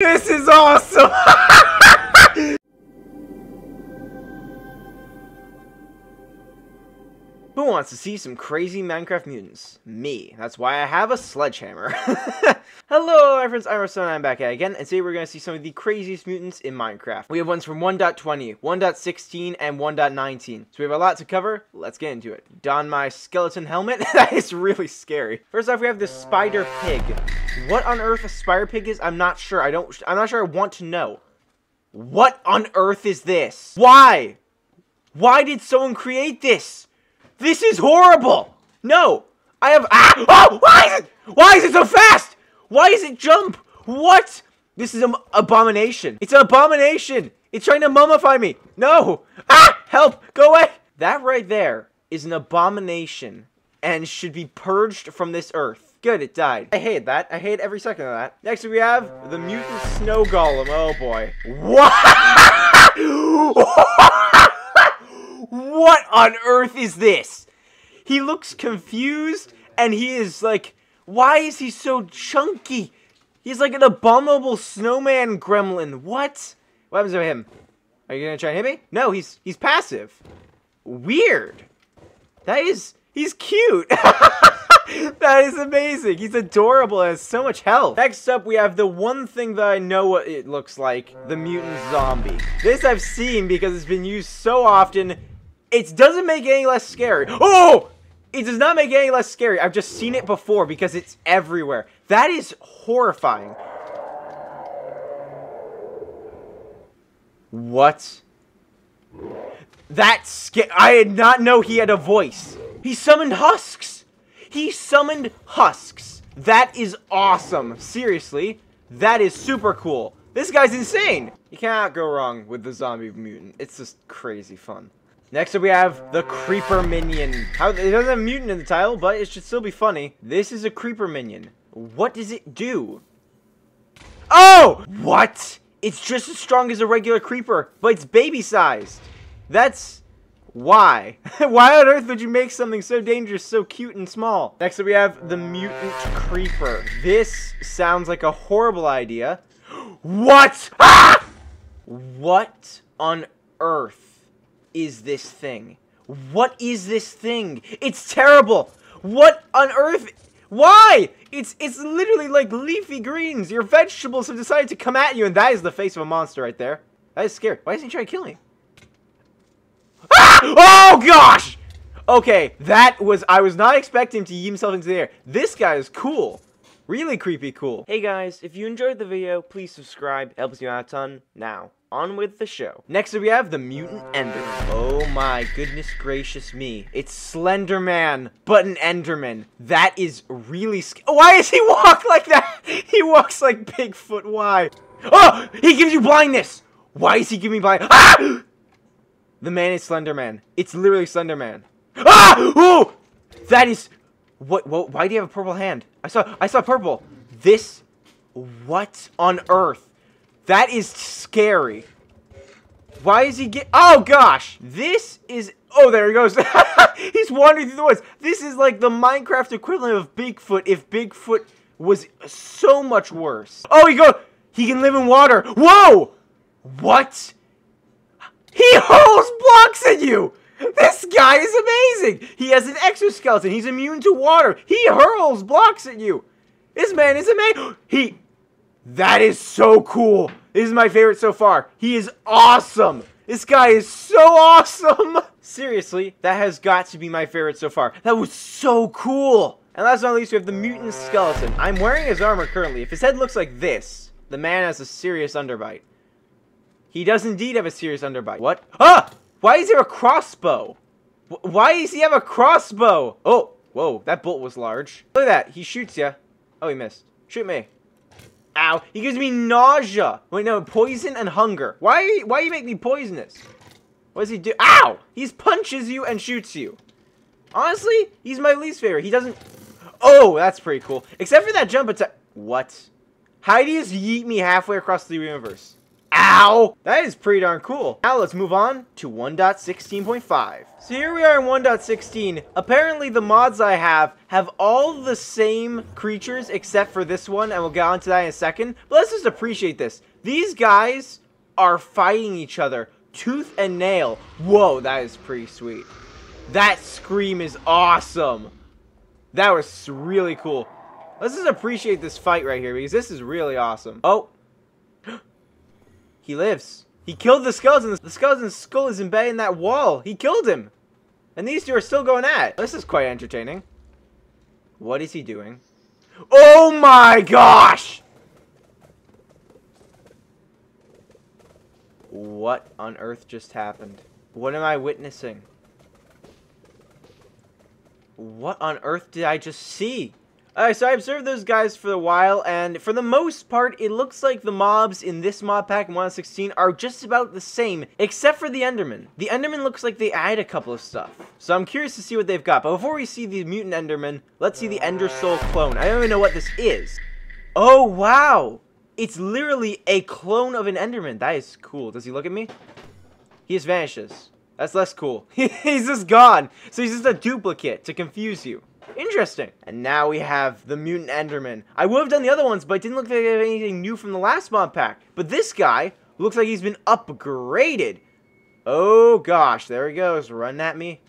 This is awesome! Who wants to see some crazy Minecraft mutants? Me. That's why I have a sledgehammer. Hello, my friends, I'm Ruston, and I'm back at it again, and today we're going to see some of the craziest mutants in Minecraft. We have ones from 1.20, 1.16, and 1.19, so we have a lot to cover. Let's get into it. Don my skeleton helmet. That is really scary. First off, we have this spider pig. What on earth a spider pig is, I'm not sure. I'm not sure I want to know. What on earth is this? Why? Why did someone create this? This is horrible! No! I have- ah! Oh! Why is it so fast? Why does it jump? What? This is an abomination. It's an abomination! It's trying to mummify me! No! Ah! Help! Go away! That right there is an abomination and should be purged from this earth. Good, it died. I hate that. I hate every second of that. Next we have the mutant snow golem. Oh boy. What? What on earth is this? He looks confused and he is like, why is he so chunky? He's like an abominable snowman gremlin. What? What happens to him? Are you gonna try and hit me? No, he's passive. Weird. That is, he's cute. That is amazing. He's adorable and has so much health. Next up, we have the one thing that I know what it looks like, the mutant zombie. This I've seen because it's been used so often. It doesn't make it any less scary. Oh! It does not make it any less scary. I've just seen it before because it's everywhere. That is horrifying. What? That's scary. I did not know he had a voice. He summoned husks. He summoned husks. That is awesome. Seriously, that is super cool. This guy's insane. You cannot go wrong with the zombie mutant. It's just crazy fun. Next up we have the creeper minion. It doesn't have mutant in the title, but it should still be funny. This is a creeper minion. What does it do? Oh! What? It's just as strong as a regular creeper, but it's baby-sized. That's... why? Why on earth would you make something so dangerous, so cute and small? Next up we have the mutant creeper. This sounds like a horrible idea. What? Ah! What on earth is this thing? What is this thing? It's terrible! What on earth? Why? It's literally like leafy greens. Your vegetables have decided to come at you, and that is the face of a monster right there. That is scary. Why isn't he trying to kill me? Oh gosh! Okay, that was, I was not expecting him to yeet himself into the air. This guy is cool. Really creepy cool. Hey guys, if you enjoyed the video, please subscribe. It helps you out a ton. Now, on with the show. Next up we have the mutant enderman. Oh my goodness gracious me. It's Slenderman, but an enderman. That is really why does he walk like that? He walks like Bigfoot, why? Oh! He gives you blindness! Why is he giving me blindness? Ah! The man is Slenderman. It's literally Slenderman. Ah! Ooh! That is... what? Why do you have a purple hand? I saw purple. This... what on earth? That is scary. Why is he oh gosh! This is... oh, there he goes. He's wandering through the woods. This is like the Minecraft equivalent of Bigfoot if Bigfoot was so much worse. Oh, he can live in water. Whoa! What? He holds blocks at you! This guy is amazing! He has an exoskeleton, he's immune to water, he hurls blocks at you! This man is amazing! That is so cool! This is my favorite so far. He is awesome! This guy is so awesome! Seriously, that has got to be my favorite so far. That was so cool! And last but not least, we have the mutant skeleton. I'm wearing his armor currently. If his head looks like this, the man has a serious underbite. He does indeed have a serious underbite. What? Ah! Why is there a crossbow? Why does he have a crossbow? Oh, whoa, that bolt was large. Look at that, he shoots you. Oh, he missed. Shoot me. Ow, he gives me nausea. Wait, no, poison and hunger. Why you make me poisonous? What does he do? Ow! He punches you and shoots you. Honestly, he's my least favorite. He doesn't... oh, that's pretty cool. Except for that jump attack. What? How do you just yeet me halfway across the universe? Ow! That is pretty darn cool. Now let's move on to 1.16.5. So here we are in 1.16. Apparently the mods I have all the same creatures except for this one, and we'll get onto that in a second. But let's just appreciate this. These guys are fighting each other tooth and nail. Whoa, that is pretty sweet. That scream is awesome. That was really cool. Let's just appreciate this fight right here because this is really awesome. Oh. He lives. He killed the skeleton. The skeleton's skull is embedded in that wall. He killed him. And these two are still going at it. This is quite entertaining. What is he doing? Oh my gosh! What on earth just happened? What am I witnessing? What on earth did I just see? Alright, so I observed those guys for a while, and for the most part, it looks like the mobs in this mod pack in 1.16 are just about the same, except for the Enderman. The Enderman looks like they add a couple of stuff, so I'm curious to see what they've got. But before we see the mutant Enderman, let's see the Endersoul clone. I don't even know what this is. Oh, wow! It's literally a clone of an Enderman. That is cool. Does he look at me? He just vanishes. That's less cool. He's just gone. So he's just a duplicate to confuse you. Interesting. And now we have the mutant Enderman. I would have done the other ones, but it didn't look like I had anything new from the last mod pack. But this guy looks like he's been upgraded. Oh gosh, there he goes, running at me.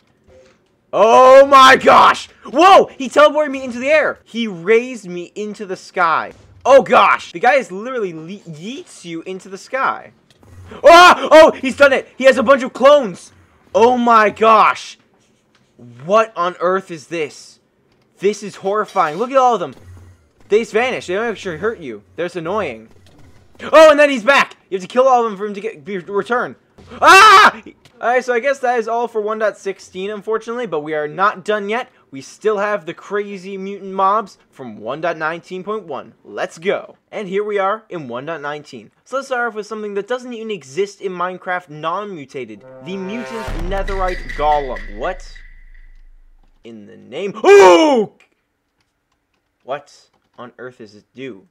Oh my gosh! Whoa! He teleported me into the air. He raised me into the sky. Oh gosh! The guy is literally yeets you into the sky. Oh! Oh! He's done it! He has a bunch of clones! Oh my gosh! What on earth is this? This is horrifying. Look at all of them. They just vanish. They don't actually hurt you. That's annoying. Oh, and then he's back. You have to kill all of them for him to get return. Ah! Alright, so I guess that is all for 1.16, unfortunately, but we are not done yet. We still have the crazy mutant mobs from 1.19.1. Let's go. And here we are in 1.19. So let's start off with something that doesn't even exist in Minecraft non-mutated. The mutant netherite golem. What? In the name. Oh! What on earth is it do?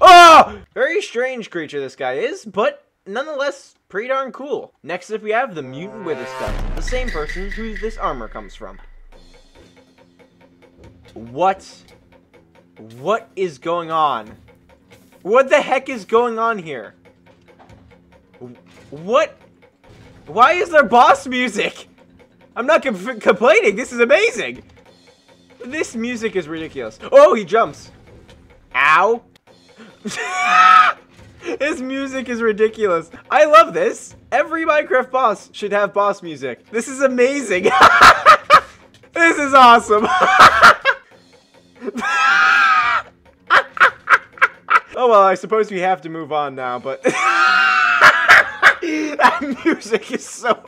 Ah! Very strange creature this guy is, but nonetheless pretty darn cool. Next up we have the mutant Witherstone, the same person who this armor comes from. What? What is going on? What the heck is going on here? What? Why is there boss music? I'm not complaining. This is amazing. This music is ridiculous. Oh, he jumps. Ow. This music is ridiculous. I love this. Every Minecraft boss should have boss music. This is amazing. This is awesome. Oh, well, I suppose we have to move on now, but... That music is so...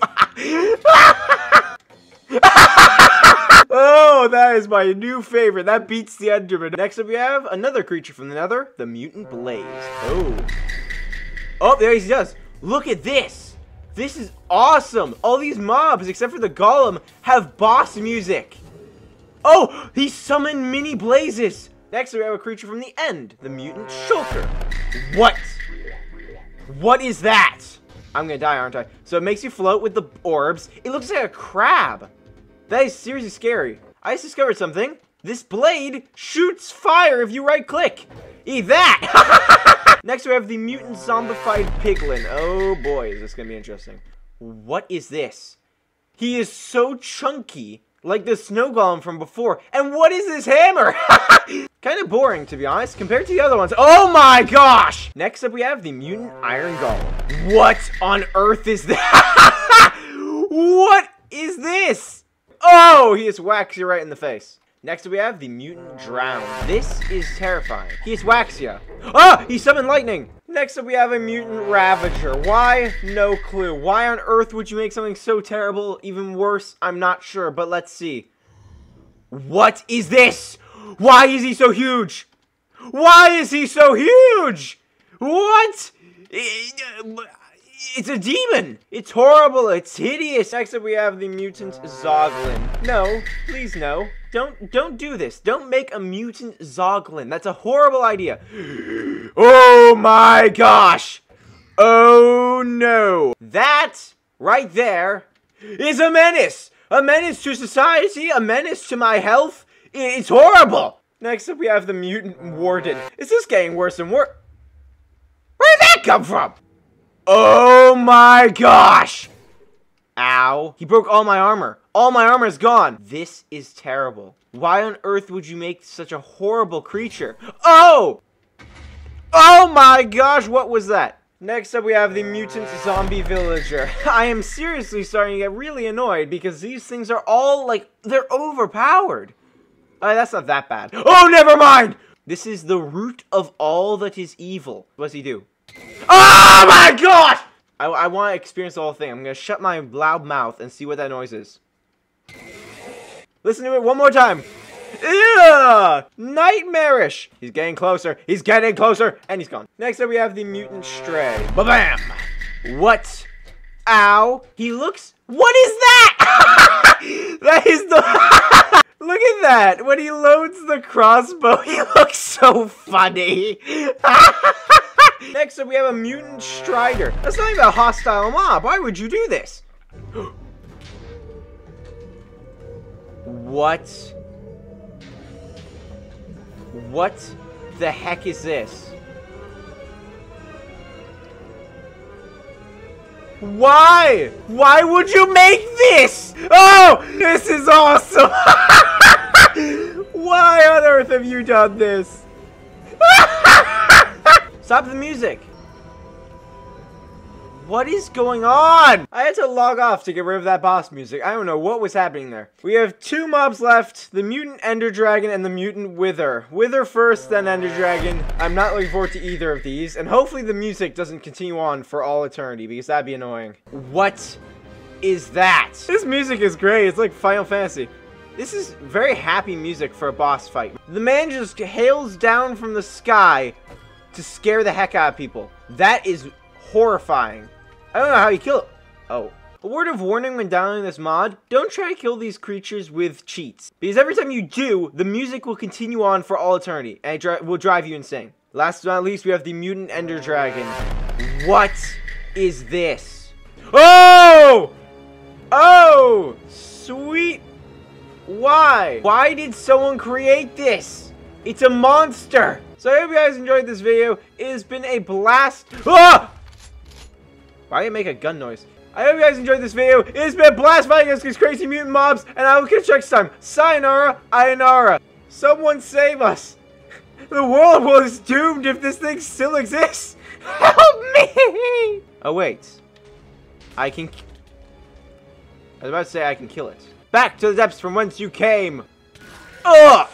Oh, that is my new favorite. That beats the Enderman. Next up we have another creature from the nether, the mutant Blaze. Oh. Oh, there he does. Look at this. This is awesome. All these mobs, except for the golem, have boss music. Oh, he summoned mini blazes. Next we have a creature from the end, the mutant Shulker. What? What is that? I'm gonna die, aren't I? So it makes you float with the orbs. It looks like a crab. That is seriously scary. I just discovered something. This blade shoots fire if you right-click. Eat that! Next we have the mutant zombified piglin. Oh boy, is this gonna be interesting. What is this? He is so chunky, like the snow golem from before. And what is this hammer? Kind of boring, to be honest, compared to the other ones. Oh my gosh! Next up we have the mutant iron golem. What on earth is that? What is this? Oh, he just whacks you right in the face. Next we have the mutant drown. This is terrifying. He just whacks you. Ah! He summoned lightning! Next up we have a mutant ravager. Why? No clue. Why on earth would you make something so terrible even worse? I'm not sure, but let's see. What is this? Why is he so huge? Why is he so huge? What? It's a demon! It's horrible, it's hideous! Next up we have the mutant Zoglin. No, please no. Don't do this. Don't make a mutant Zoglin. That's a horrible idea. Oh my gosh! Oh no! That right there is a menace! A menace to society, a menace to my health. It's horrible! Next up we have the mutant warden. Is this getting worse and worse? Where did that come from? Oh my gosh! Ow. He broke all my armor. All my armor is gone. This is terrible. Why on earth would you make such a horrible creature? Oh! Oh my gosh, what was that? Next up we have the mutant zombie villager. I am seriously starting to get really annoyed because these things are all like, they're overpowered. That's not that bad. Oh, never mind! This is the root of all that is evil. What does he do? Oh my gosh! I want to experience the whole thing. I'm going to shut my loud mouth and see what that noise is. Listen to it one more time. Ew! Nightmarish! He's getting closer. He's getting closer. And he's gone. Next up, we have the mutant stray. Ba-bam! What? Ow. He looks... What is that? That is the... Look at that! When he loads the crossbow, he looks so funny! Next up, we have a mutant strider. That's not even a hostile mob. Why would you do this? What? What the heck is this? Why? Why would you make this? Oh! This is awesome! Why on earth have you done this? Stop the music! What is going on? I had to log off to get rid of that boss music. I don't know what was happening there. We have two mobs left, the mutant ender dragon and the mutant wither. Wither first, then ender dragon. I'm not looking forward to either of these, and hopefully the music doesn't continue on for all eternity because that'd be annoying. What is that? This music is great, it's like Final Fantasy. This is very happy music for a boss fight. The man just hails down from the sky to scare the heck out of people. That is horrifying. I don't know how you kill it. Oh. A word of warning when downloading this mod, don't try to kill these creatures with cheats. Because every time you do, the music will continue on for all eternity, and it will drive you insane. Last but not least, we have the mutant ender dragon. What is this? Oh! Oh! Sweet! Why? Why did someone create this? It's a monster! So I hope you guys enjoyed this video. It has been a blast. Ah! Why did I make a gun noise? I hope you guys enjoyed this video. It has been a blast fighting against these crazy mutant mobs. And I will catch you next time. Sayonara, Ayanara. Someone save us. The world was doomed if this thing still exists. Help me. Oh, wait. I was about to say I can kill it. Back to the depths from whence you came. Ugh.